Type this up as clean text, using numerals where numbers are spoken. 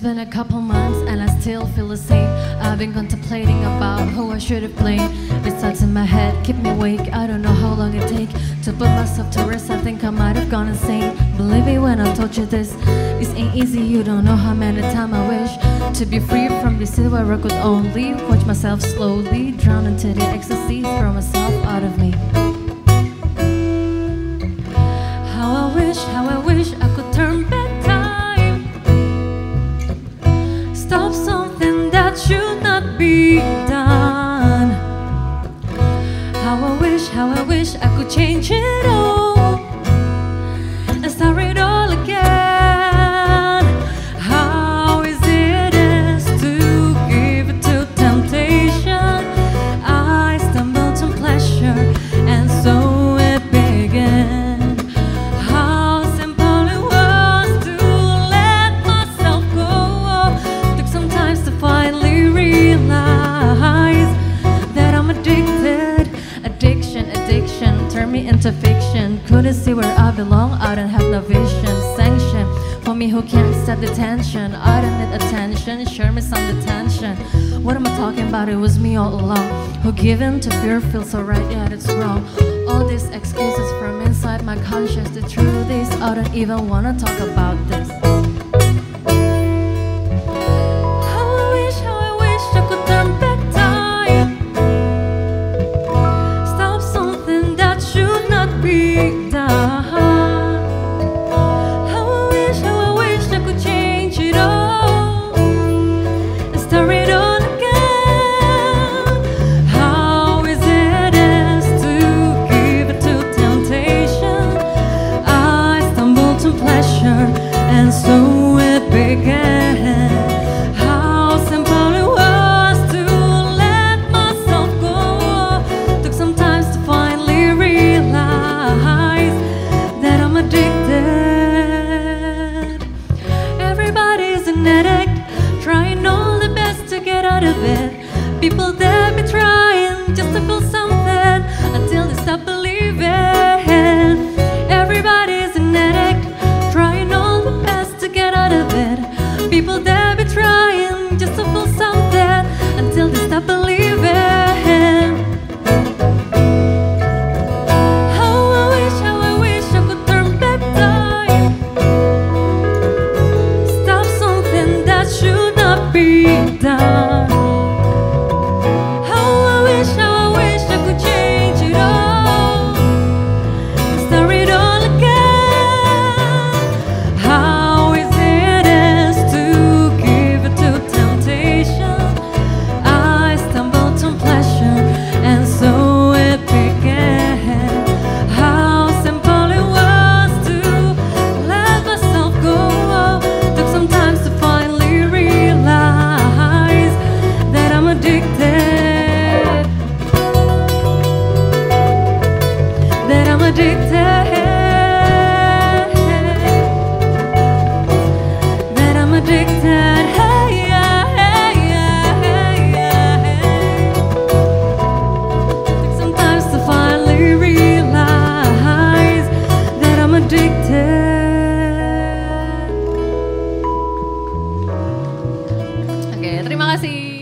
It's been a couple months and I still feel the same. I've been contemplating about who I should have blamed. These thoughts in my head keep me awake. I don't know how long it takes to put myself to rest. I think I might have gone insane. Believe me when I told you this, this ain't easy. You don't know how many times I wish to be free from this city where I could only watch myself slowly drown into the ecstasy, throw myself out of me. How I wish I could turn back. Stop something that should not be done. How I wish I could change it all and start it all again. How easy it is to give in to temptation. I stumbled on pleasure and so it began. Into fiction, couldn't see where I belong. I don't have no vision, sanction for me who can't set the tension. I don't need attention, share me some detention. What am I talking about? It was me all along who given to fear feels so right, yet it's wrong. All these excuses from inside my conscience. The truth is, I don't even wanna talk about this. How I wish I could turn back. How I wish I could change it all and start it all again. How easy it is to give in to temptation. I stumbled on pleasure and so it began. People that be trying just to feel something until they stop believing. Everybody's an addict, trying all the best to get out of it. People that be trying just to feel something until they stop believing. How I wish I could turn back time. Stop something that should not be done. Terima kasih.